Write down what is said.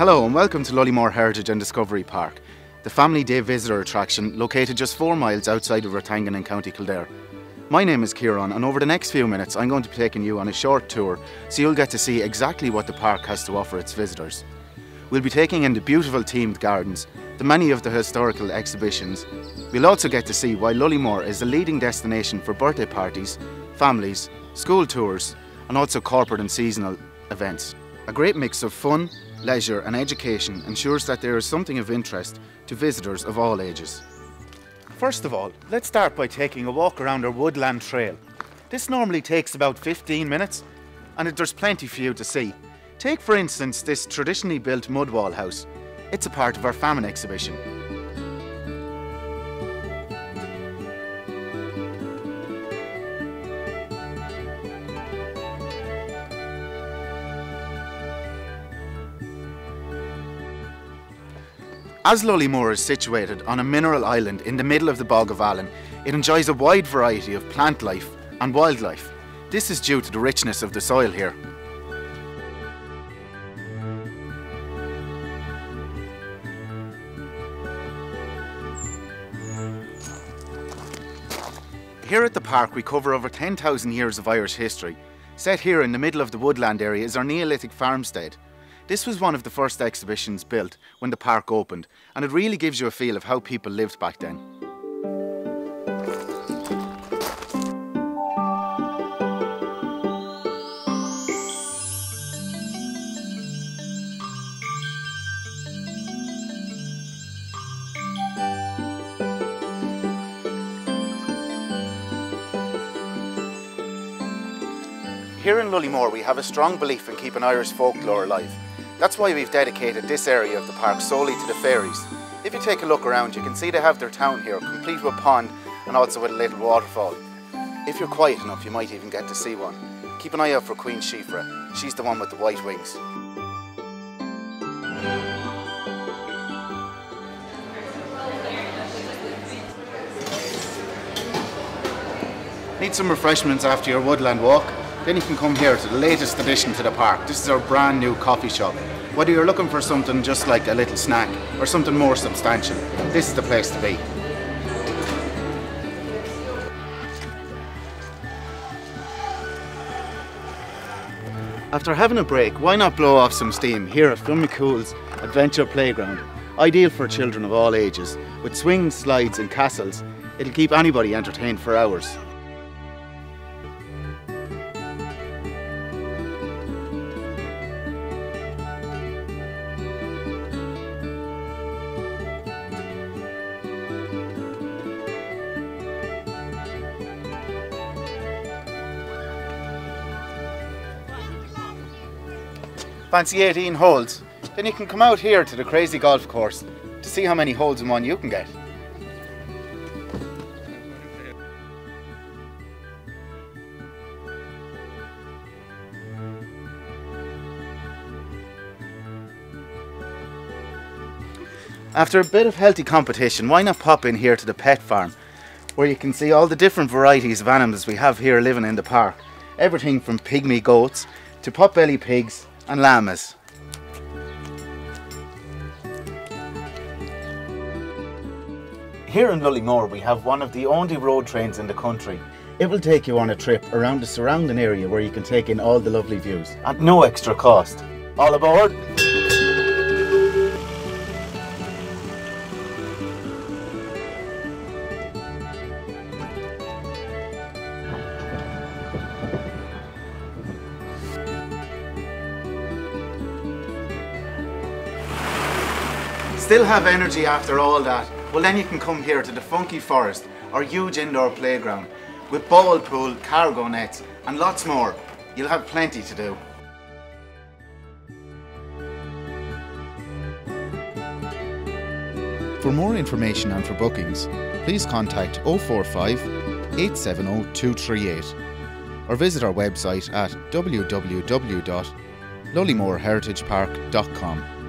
Hello and welcome to Lullymore Heritage and Discovery Park, the family day visitor attraction located just 4 miles outside of Rathangan in County Kildare. My name is Kieran and over the next few minutes I'm going to be taking you on a short tour so you'll get to see exactly what the park has to offer its visitors. We'll be taking in the beautiful themed gardens, the many of the historical exhibitions. We'll also get to see why Lullymore is the leading destination for birthday parties, families, school tours and also corporate and seasonal events. A great mix of fun, leisure and education ensures that there is something of interest to visitors of all ages. First of all, let's start by taking a walk around our woodland trail. This normally takes about 15 minutes and there's plenty for you to see. Take for instance this traditionally built mud wall house. It's a part of our famine exhibition. As Lullymore is situated on a mineral island in the middle of the Bog of Allen, it enjoys a wide variety of plant life and wildlife. This is due to the richness of the soil here. Here at the park we cover over 10,000 years of Irish history. Set here in the middle of the woodland area is our Neolithic farmstead. This was one of the first exhibitions built when the park opened, and it really gives you a feel of how people lived back then. Here in Lullymore we have a strong belief in keeping Irish folklore alive. That's why we've dedicated this area of the park solely to the fairies. If you take a look around you can see they have their town here, complete with a pond and also with a little waterfall. If you're quiet enough you might even get to see one. Keep an eye out for Queen Shifra, she's the one with the white wings. Need some refreshments after your woodland walk? Then you can come here to the latest addition to the park. This is our brand new coffee shop. Whether you're looking for something just like a little snack or something more substantial, this is the place to be. After having a break, why not blow off some steam here at Flumicool's Adventure Playground. Ideal for children of all ages. With swings, slides and castles, it'll keep anybody entertained for hours. Fancy 18 holes? Then you can come out here to the crazy golf course to see how many holes in one you can get. After a bit of healthy competition, why not pop in here to the pet farm, where you can see all the different varieties of animals we have here living in the park. Everything from pygmy goats to pot-belly pigs and llamas. Here in Lullymore we have one of the only road trains in the country. It will take you on a trip around the surrounding area where you can take in all the lovely views at no extra cost. All aboard! Still have energy after all that? Well, then you can come here to the Funky Forest, our huge indoor playground with ball pool, cargo nets and lots more. You'll have plenty to do. For more information and for bookings, please contact 045 870 238 or visit our website at www.lullymoreheritagepark.com.